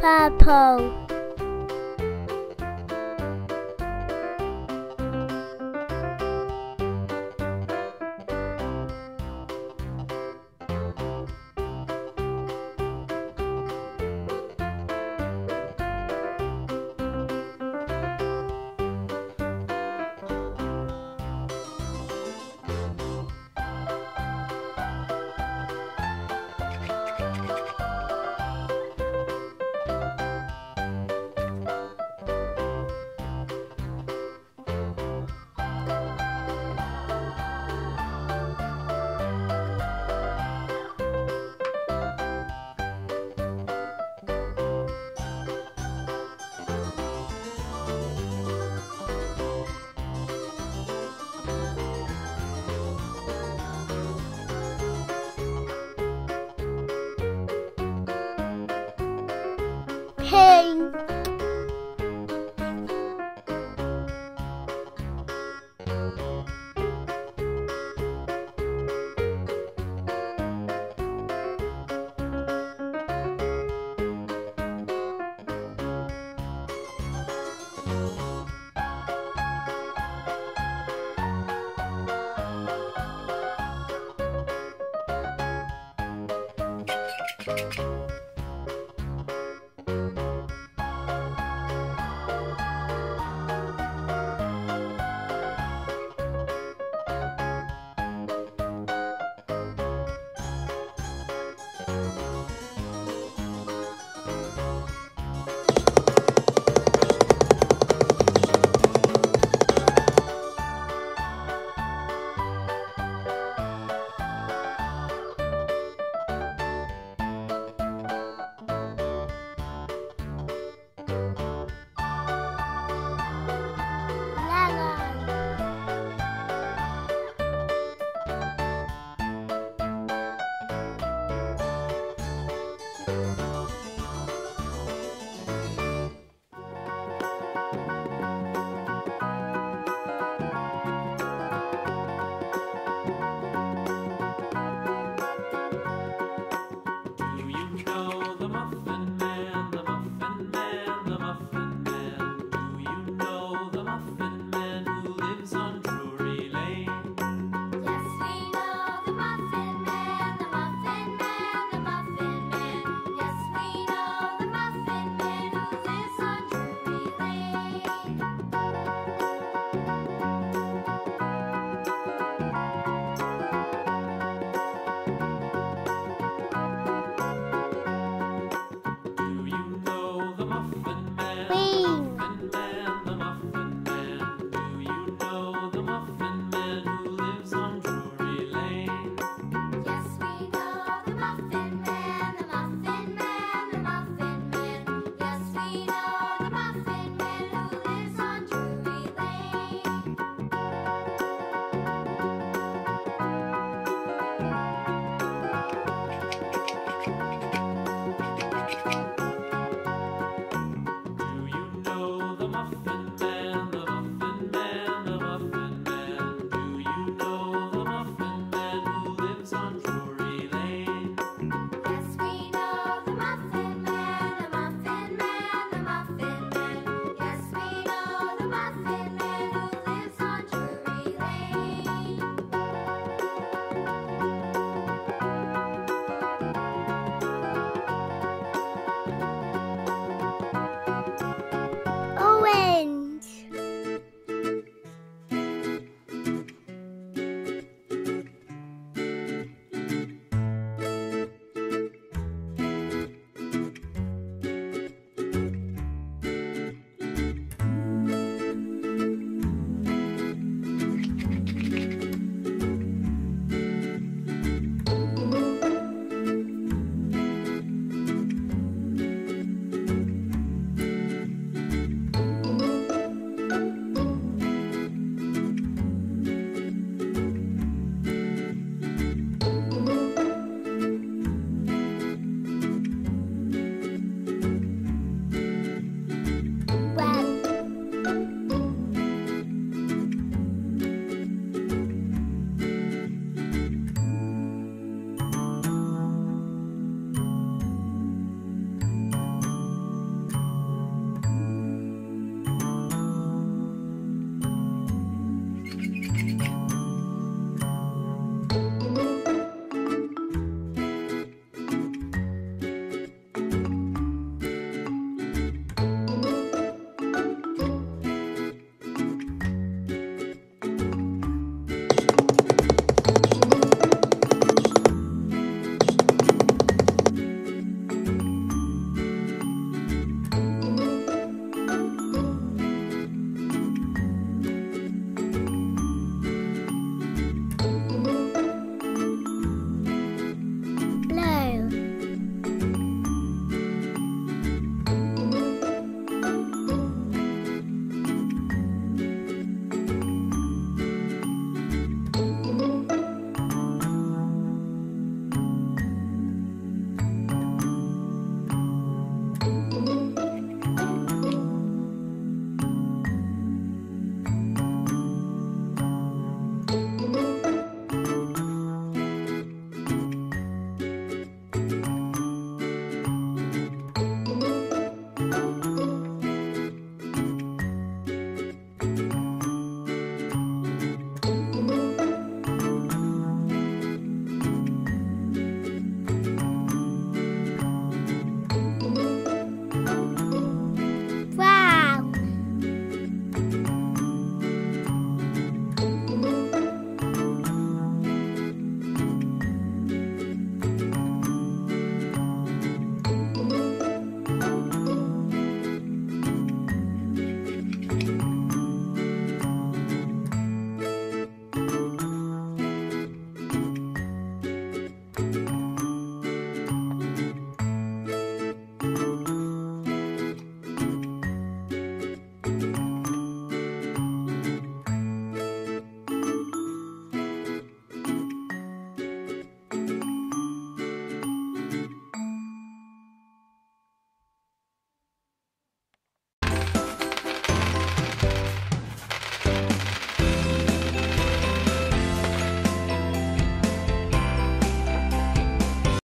purple. Pink,